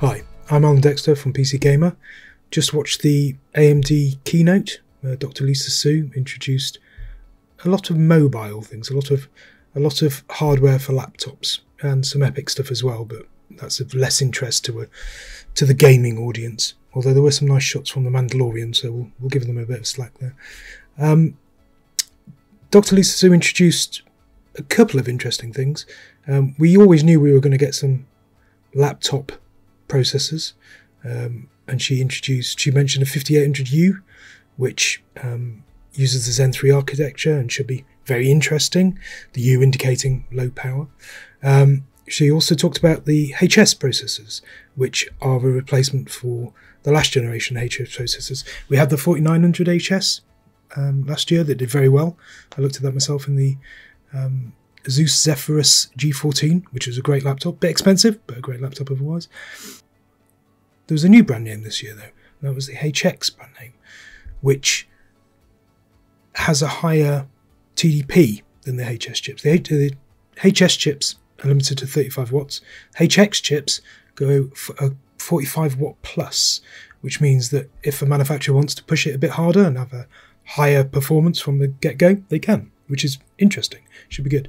Hi, I'm Alan Dexter from PC Gamer. Just watched the AMD keynote where Dr. Lisa Su introduced a lot of mobile things, a lot of hardware for laptops and some epic stuff as well, but that's of less interest to the gaming audience. Although there were some nice shots from the Mandalorian, so we'll give them a bit of slack there. Dr. Lisa Su introduced a couple of interesting things. We always knew we were going to get some laptop processors, and she mentioned a 5800U, which uses the Zen 3 architecture and should be very interesting, the U indicating low power. She also talked about the HX processors, which are a replacement for the last generation HX processors. We had the 4900 HS last year that did very well. I looked at that myself in the Asus Zephyrus G14, which was a great laptop, a bit expensive, but a great laptop otherwise. There was a new brand name this year though, and that was the HX brand name, which has a higher TDP than the HS chips. The HS chips are limited to 35 watts. HX chips go for a 45 watt plus, which means that if a manufacturer wants to push it a bit harder and have a higher performance from the get-go, they can, which is interesting, should be good.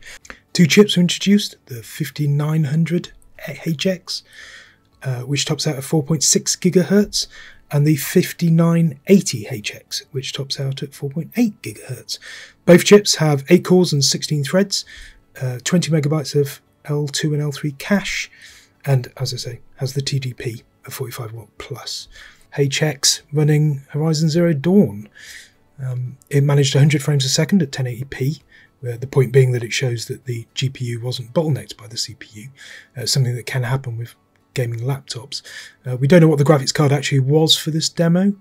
Two chips were introduced, the 5900 HX, which tops out at 4.6 gigahertz, and the 5980 HX, which tops out at 4.8 gigahertz. Both chips have 8 cores and 16 threads, 20 megabytes of L2 and L3 cache, and as I say, has the TDP of 45 watt plus. HX running Horizon Zero Dawn. It managed 100 frames a second at 1080p, the point being that it shows that the GPU wasn't bottlenecked by the CPU, something that can happen with gaming laptops. We don't know what the graphics card actually was for this demo,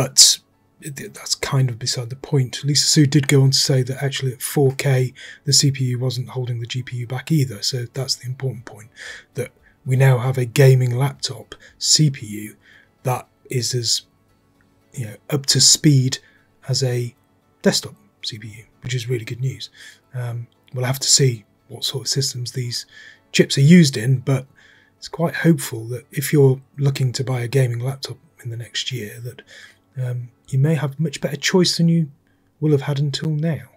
but that's kind of beside the point. Lisa Su did go on to say that actually at 4K, the CPU wasn't holding the GPU back either, so that's the important point, that we now have a gaming laptop CPU that is as up to speed as a desktop CPU, which is really good news. We'll have to see what sort of systems these chips are used in, but it's quite hopeful that if you're looking to buy a gaming laptop in the next year, that you may have much better choice than you will have had until now.